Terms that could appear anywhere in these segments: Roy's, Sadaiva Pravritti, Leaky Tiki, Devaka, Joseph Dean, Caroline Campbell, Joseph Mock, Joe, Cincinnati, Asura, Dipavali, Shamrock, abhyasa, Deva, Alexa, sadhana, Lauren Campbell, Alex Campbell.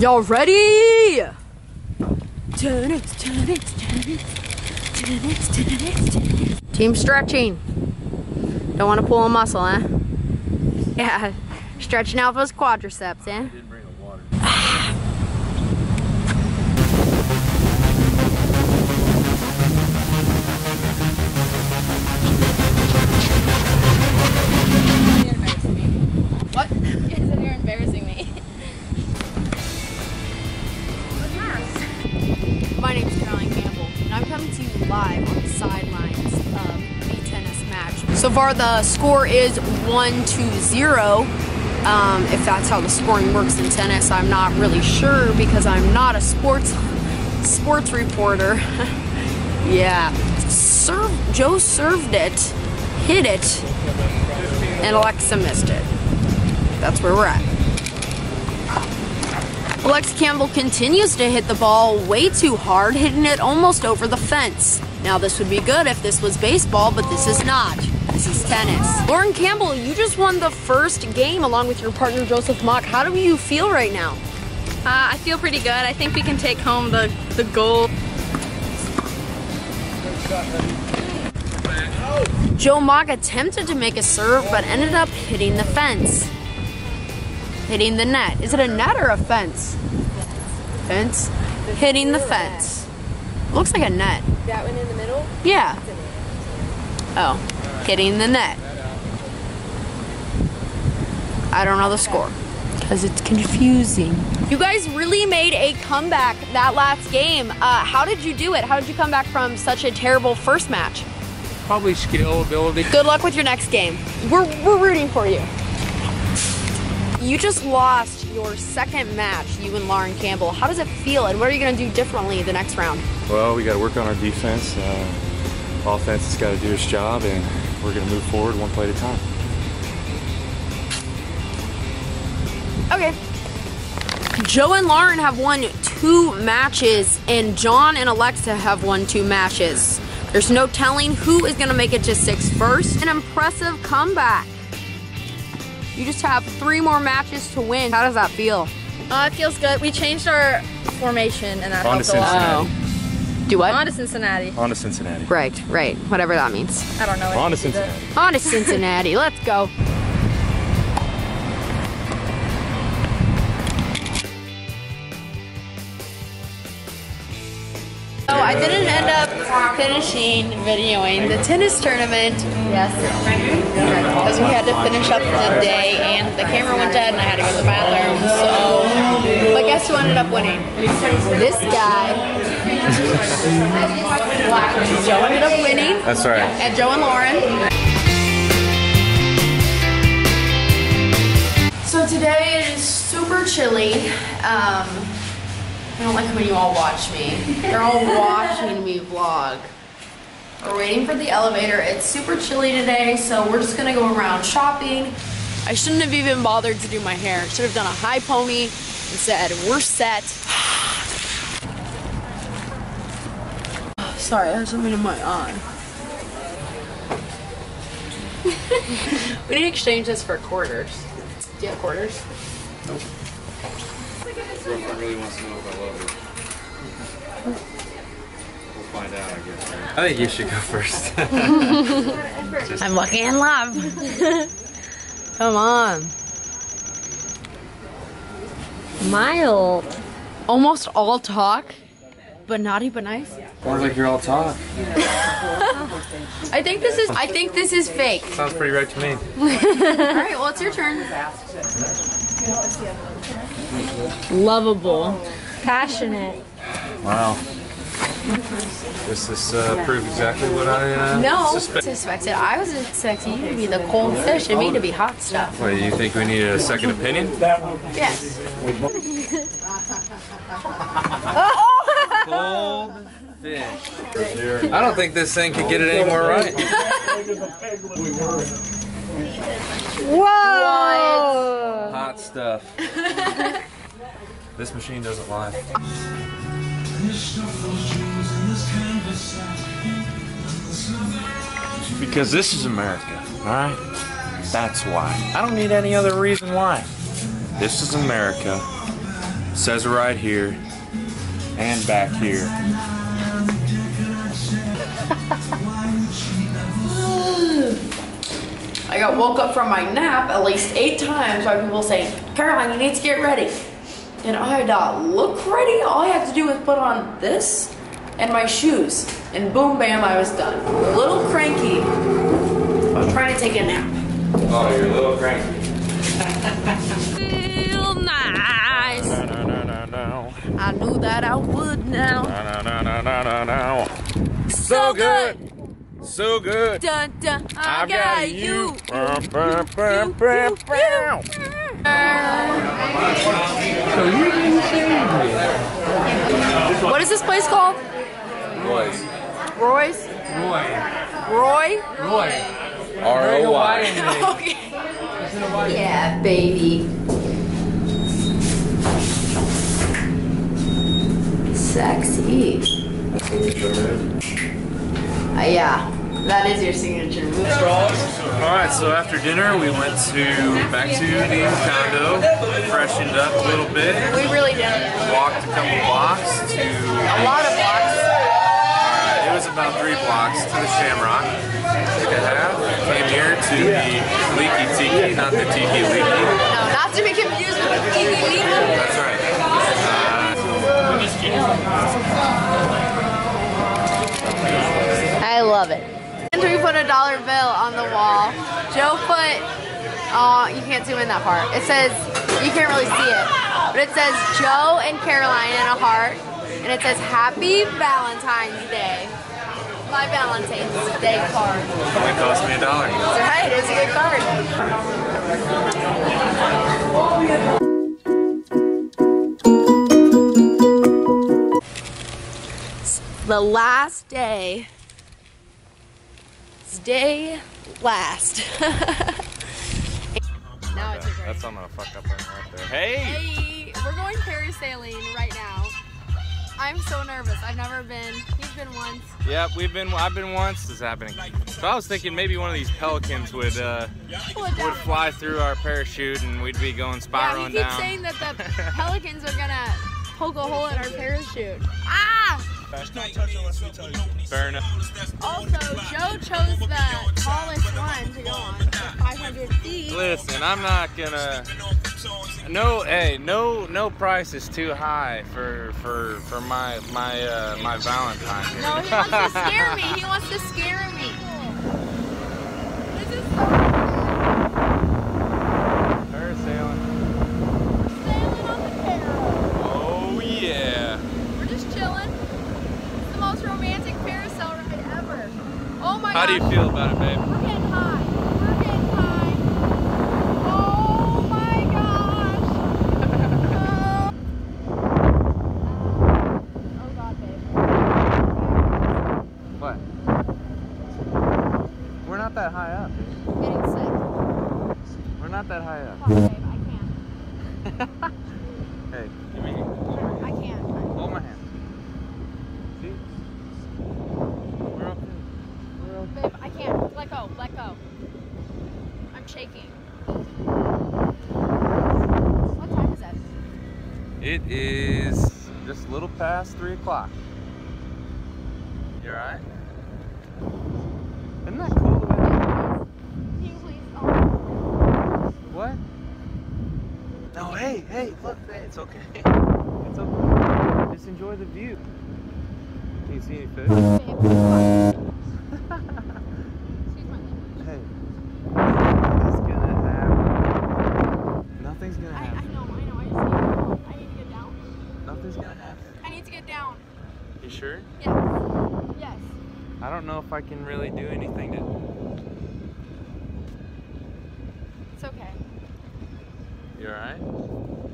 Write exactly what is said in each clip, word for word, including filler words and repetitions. Y'all ready? Turn it, turn it, turn it, turn it, turn it, turn it. Team stretching. Don't want to pull a muscle, eh? Yeah, stretching out those quadriceps, eh? My name is Caroline Campbell, and I'm coming to you live on the sidelines of the tennis match. So far, the score is one to zero. Um, if that's how the scoring works in tennis, I'm not really sure because I'm not a sports sports reporter. Yeah, Serve, Joe served it, hit it, and Alexa missed it. That's where we're at. Alex Campbell continues to hit the ball way too hard, hitting it almost over the fence. Now this would be good if this was baseball, but this is not. This is tennis. Lauren Campbell, you just won the first game along with your partner Joseph Mock. How do you feel right now? Uh, I feel pretty good. I think we can take home the, the gold. Joe Mock attempted to make a serve, but ended up hitting the fence. Hitting the net. Is it a net or a fence? Fence. Hitting the fence. Looks like a net. That one in the middle? Yeah. Oh, hitting the net. I don't know the score because it's confusing. You guys really made a comeback that last game. Uh, how did you do it? How did you come back from such a terrible first match? Probably skill, ability. Good luck with your next game. We're, we're rooting for you. You just lost your second match, you and Lauren Campbell. How does it feel, and what are you going to do differently the next round? Well, we got to work on our defense. Uh, offense has got to do its job, and we're going to move forward one play at a time. Okay. Joe and Lauren have won two matches, and John and Alexa have won two matches. There's no telling who is going to make it to six first. An impressive comeback. You just have three more matches to win. How does that feel? Uh, it feels good. We changed our formation and that helped a lot. Do what? On to Cincinnati. On to Cincinnati. Right, right. Whatever that means. I don't know. On to Cincinnati. On to Cincinnati. Let's go. So I didn't end up finishing videoing the tennis tournament. Yes. Because we had to finish up the day and the camera went dead and I had to go to the bathroom, so but guess who ended up winning? This guy. Joe ended up winning. That's right. And Joe and Lauren. So today it is super chilly. Um, I don't like when you all watch me. They're all watching me vlog. We're waiting for the elevator. It's super chilly today, so we're just gonna go around shopping. I shouldn't have even bothered to do my hair. Should have done a high pony and said, we're set. Sorry, I have something in my eye. We need to exchange this for quarters. Do you have quarters? Nope. My girlfriend really wants to know if I love her. Okay. Find out, I guess. I think you should go first. I'm lucky in love. Come on. Mild. Almost all talk, but naughty but nice. Sounds like you're all talk. I think this is I think this is fake. Sounds pretty right to me. Alright, well it's your turn. Lovable. Passionate. Wow. Does this uh, prove exactly what I uh, no, suspe suspected? I was expecting you to be the cold fish and me to be hot stuff. Well, you think we need a second opinion? Yes. Cold fish. I don't think this thing could get it any more right. Whoa! What? Hot stuff. This machine doesn't lie. Because this is America, alright? That's why. I don't need any other reason why. This is America. says right here and back here. I got woke up from my nap at least eight times by people saying, Caroline, you need to get ready. And I don't look ready. All I had to do was put on this and my shoes. And boom, bam, I was done. A little cranky. I was trying to take a nap. Oh, you're a little cranky. Feel nice. No, no, no, no, no. I knew that I would now. No, no, no, no, no, no, no. So good. So good. Dun, dun, I, I got, got you. you. So you didn't save me. What is this place called? Roy's. Roy's? Roy. Roy? Roy. R O Y. Okay. Yeah, baby. Sexy. Uh, yeah. That is your signature move. Alright, so after dinner we went to back to the condo, freshened up a little bit. We really did. Walked a couple blocks to... A lot of blocks. Alright, it was about three blocks to the Shamrock. Took a half. Came here to the Leaky Tiki, not the Tiki Leaky. No, not to be confused with the Tiki Leaky. That's right. Uh, I love it. We put a dollar bill on the wall. Joe put, uh, you can't zoom in that part. It says, you can't really see it, but it says Joe and Caroline in a heart, and it says Happy Valentine's Day. My Valentine's Day card. It cost me a dollar. That's right, it's a good card. The last day. Day last. Now it's a great. That's what I'm gonna fuck up right there. Hey! Hey! We're going parasailing right now. I'm so nervous. I've never been. He's been once. Yep, we've been. I've been once. This is happening. So I was thinking maybe one of these pelicans would uh, would fly through our parachute and we'd be going spiraling down. Yeah, he keeps saying that the pelicans are gonna poke a hole in our parachute. Ah! Just not touch unless we tell you. Fair enough. Also, Joe chose the tallest one to go on, five hundred feet. Listen, I'm not gonna. No, hey, no, no price is too high for for for my my uh, my Valentine. No, he wants to scare me. He wants to scare me. This is so. Parasailing. Sailing on the parrot. Oh yeah. We're just chilling. Most romantic parasail ride ever. Oh my god. How do you feel about it, babe? We're getting high. We're getting high. Oh my gosh. Oh, oh god, babe. What? We're not that high up. I'm getting sick. We're not that high up. Come on, babe, I can't. Hey, give me I can't. Hold my hand. Babe, I can't. Let go. Let go. I'm shaking. What time is it? It is just a little past three o'clock. You alright? Isn't that cool? Can you please? Oh. What? No, hey, hey, look, it's okay. It's okay. Just enjoy the view. Can you see any fish? Hey. Nothing's gonna happen. Nothing's gonna happen. I, I know, I know. I just need to, I need to get down. Nothing's gonna happen. I need to get down. You sure? Yes. Yes. I don't know if I can really do anything to... It's okay. You alright?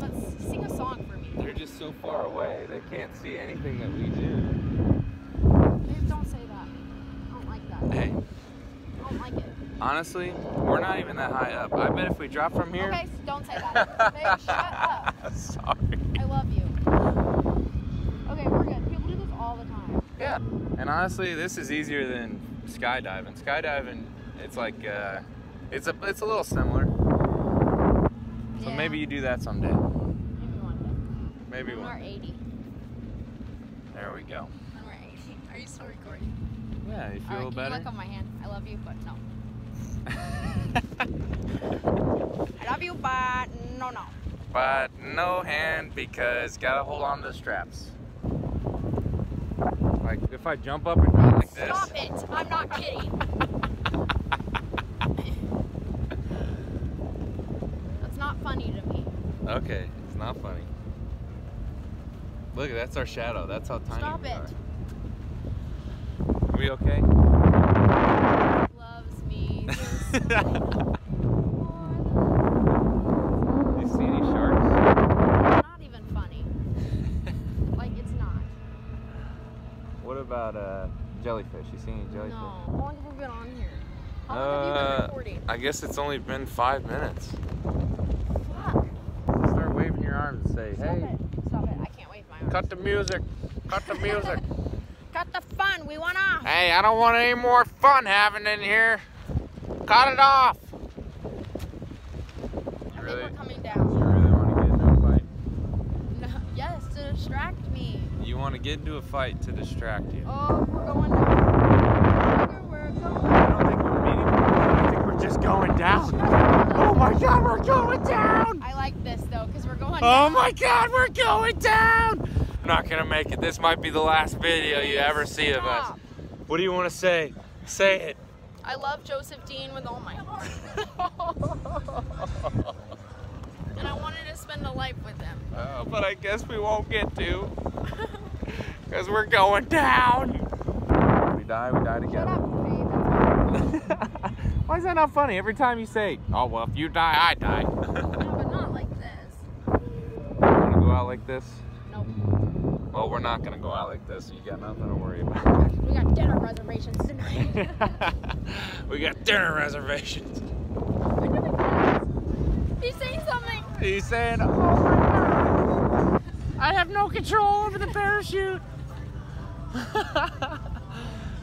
Let's sing a song for me. They're just so far away. They can't see anything that we do. Don't say that. I don't like that. Hey. I don't like it. Honestly, we're not even that high up. I bet if we drop from here... Okay, so don't say that. Babe, shut up. Sorry. I love you. Okay, we're good. People do this all the time. Yeah. And honestly, this is easier than skydiving. Skydiving, it's like, uh, it's a, it's a little similar. So yeah. Maybe you do that someday. Maybe one day. Maybe one. One more eighty. There we go. One more eighty. Are you still recording? Yeah, you feel All right, better? Can you look on my hand? I love you, but no. I love you, but no, no. But no hand because gotta hold on to the straps. Like if I jump up and down like this. Stop it! I'm not kidding. That's not funny to me. Okay, it's not funny. Look, that's our shadow. That's how tiny Stop we it. Are. Are we okay? Loves me. So About uh, jellyfish. You seen any jellyfish? No. How long have we been on here? How long uh, have you been recording? I guess it's only been five minutes. Fuck. Start waving your arms and say, Stop hey. It. Stop it. I can't wave my arms. Cut the music. Cut the music. Cut the fun. We want off. Hey, I don't want any more fun having in here. Cut it off. I really, think we're coming down. You really want to get into a fight? No. Yes, to distract me. You want to get into a fight to distract you. Oh, we're going down. We're going down. I don't think we're meeting. I think we're just going down. Oh my God, we're going down. I like this though, because we're going down. Oh my God, we're going down. I'm not going to make it. This might be the last video you ever see of us. What do you want to say? Say it. I love Joseph Dean with all my heart. And I wanted to spend a life with him. Oh, but I guess we won't get to. Because we're going down. We die, we die together. Shut up, Why is that not funny? Every time you say, oh, well, if you die, I die. No, but not like this. You want to go out like this? Nope. Well, we're not going to go out like this. You got nothing to worry about. We got dinner reservations tonight. We got dinner reservations. He's saying something. He's saying, oh, my God. I have no control over the parachute.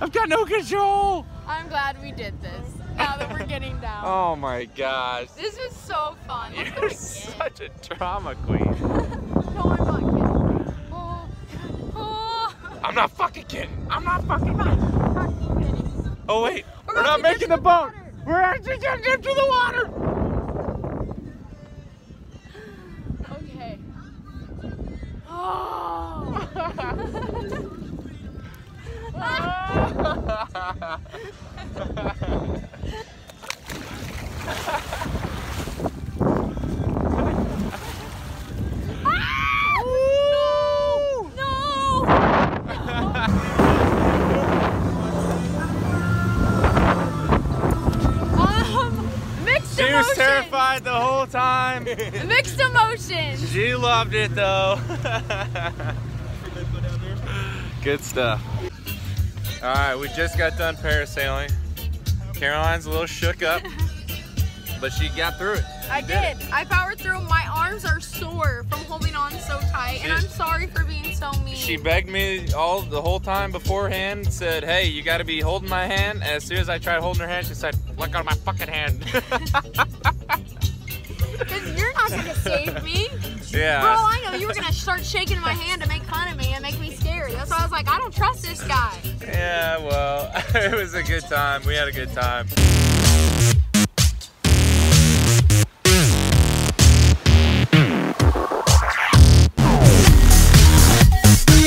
I've got no control. I'm glad we did this, now that we're getting down. Oh my gosh. This is so fun. Let's You're such a drama queen. No, I'm not kidding. Oh. Oh. I'm not fucking kidding. I'm not fucking kidding. Oh wait, we're, we're not making the, the boat. Water. We're actually going to into the water. The whole time. Mixed emotions. She loved it though. Good stuff. Alright, we just got done parasailing. Caroline's a little shook up, but she got through it. She I did. did. I powered through. My arms are sore from holding on so tight, she, and I'm sorry for being so mean. She begged me all the whole time beforehand, said, hey, you gotta be holding my hand. And as soon as I tried holding her hand, she said, look on my fucking hand. Because you're not going to save me. Yeah. Bro, I know you were going to start shaking my hand to make fun of me and make me scared. That's why I was like, I don't trust this guy. Yeah, well, it was a good time. We had a good time.